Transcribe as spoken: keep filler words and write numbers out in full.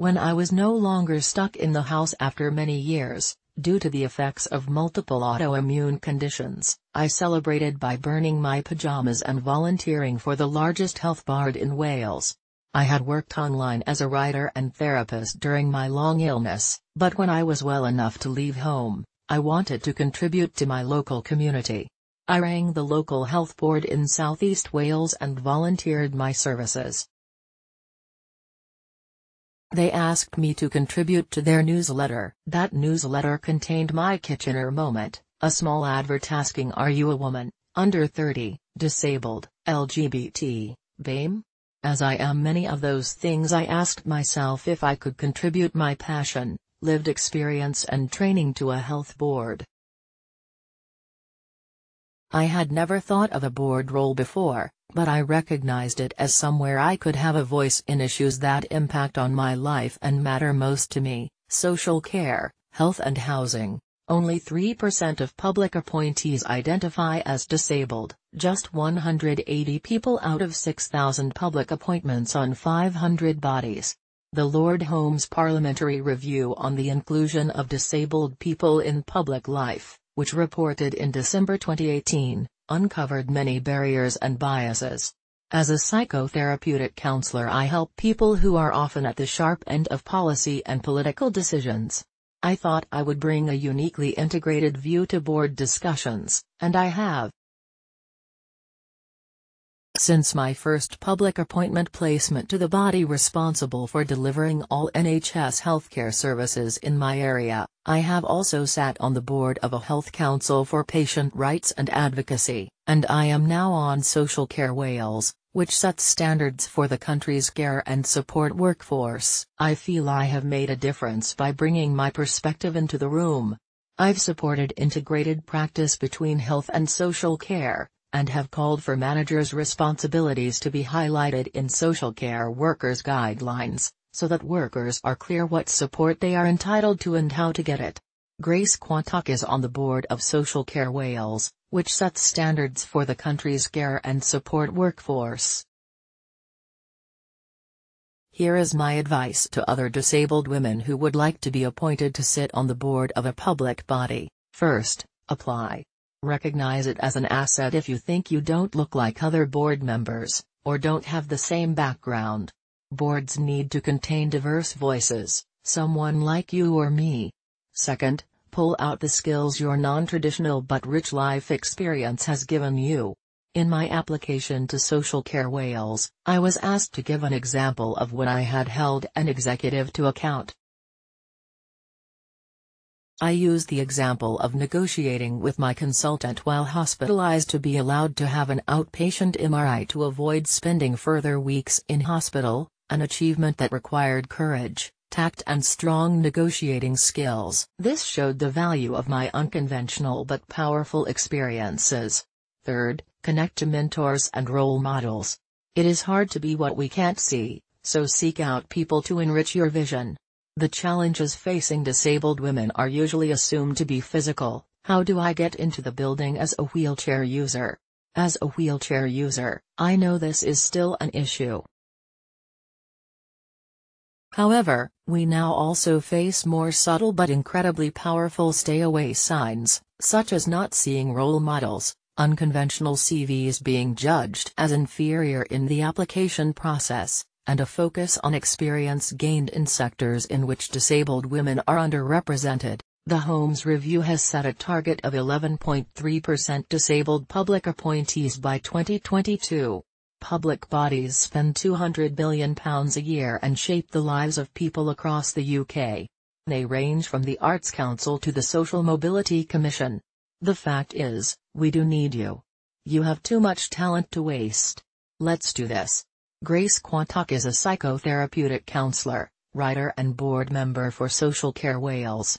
When I was no longer stuck in the house after many years, due to the effects of multiple autoimmune conditions, I celebrated by burning my pajamas and volunteering for the largest health board in Wales. I had worked online as a writer and therapist during my long illness, but when I was well enough to leave home, I wanted to contribute to my local community. I rang the local health board in Southeast Wales and volunteered my services. They asked me to contribute to their newsletter. That newsletter contained my Kitchener moment, a small advert asking, "Are you a woman, under thirty, disabled, L G B T, B A M E?" As I am many of those things, I asked myself if I could contribute my passion, lived experience and training to a health board. I had never thought of a board role before, but I recognized it as somewhere I could have a voice in issues that impact on my life and matter most to me: social care, health and housing. Only three percent of public appointees identify as disabled, just one hundred eighty people out of six thousand public appointments on five hundred bodies. The Lord Holmes Parliamentary Review on the Inclusion of Disabled People in Public Life, which reported in December twenty eighteen, uncovered many barriers and biases. As a psychotherapeutic counselor, I help people who are often at the sharp end of policy and political decisions. I thought I would bring a uniquely integrated view to board discussions, and I have. Since my first public appointment placement to the body responsible for delivering all N H S healthcare services in my area, I have also sat on the board of a health council for patient rights and advocacy, and I am now on Social Care Wales, which sets standards for the country's care and support workforce. I feel I have made a difference by bringing my perspective into the room. I've supported integrated practice between health and social care, and have called for managers' responsibilities to be highlighted in social care workers' guidelines, so that workers are clear what support they are entitled to and how to get it. Grace Quantock is on the board of Social Care Wales, which sets standards for the country's care and support workforce. Here is my advice to other disabled women who would like to be appointed to sit on the board of a public body. First, apply. Recognize it as an asset if you think you don't look like other board members, or don't have the same background. Boards need to contain diverse voices, someone like you or me. Second, pull out the skills your non-traditional but rich life experience has given you. In my application to Social Care Wales, I was asked to give an example of when I had held an executive to account. I use the example of negotiating with my consultant while hospitalized to be allowed to have an outpatient M R I to avoid spending further weeks in hospital, an achievement that required courage, tact and strong negotiating skills. This showed the value of my unconventional but powerful experiences. Third, connect to mentors and role models. It is hard to be what we can't see, so seek out people to enrich your vision. The challenges facing disabled women are usually assumed to be physical. How do I get into the building as a wheelchair user? As a wheelchair user, I know this is still an issue. However, we now also face more subtle but incredibly powerful stay-away signs, such as not seeing role models, unconventional C Vs being judged as inferior in the application process, and a focus on experience gained in sectors in which disabled women are underrepresented. The Holmes Review has set a target of eleven point three percent disabled public appointees by twenty twenty-two. Public bodies spend two hundred billion pounds a year and shape the lives of people across the U K. They range from the Arts Council to the Social Mobility Commission. The fact is, we do need you. You have too much talent to waste. Let's do this. Grace Quantock is a psychotherapeutic counsellor, writer and board member for Social Care Wales.